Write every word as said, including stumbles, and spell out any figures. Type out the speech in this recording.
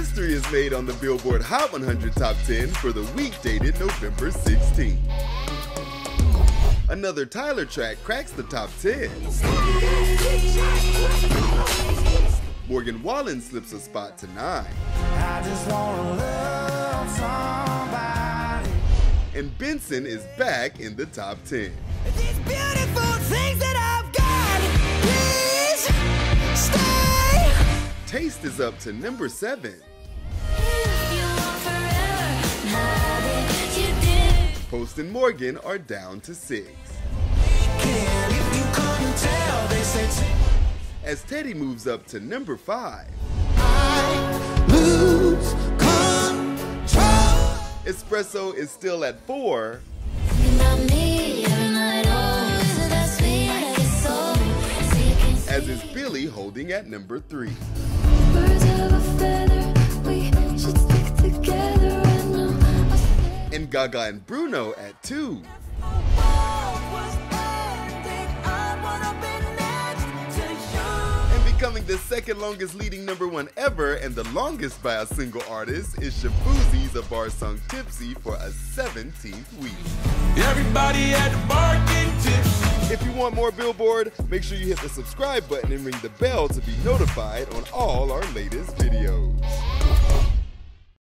History is made on the Billboard Hot one hundred Top ten for the week dated November sixteenth. Another Tyler track cracks the top ten. Morgan Wallen slips a spot to nine. I just wanna love somebody. And Benson is back in the top ten. These beautiful things that I've got, please stay. Taste is up to number seven. Post and Morgan are down to six. If you couldn't tell, they said as Teddy moves up to number five. I lose control. Espresso is still at four. Me, as is Billie holding at number three. Birds of a feather, we should stick together. And Gaga and Bruno at two. Becoming the second longest leading number one ever and the longest by a single artist is Shaboozey's A Bar Song Tipsy for a seventeenth week. Everybody at the bar getting tipsy. If you want more Billboard, make sure you hit the subscribe button and ring the bell to be notified on all our latest videos.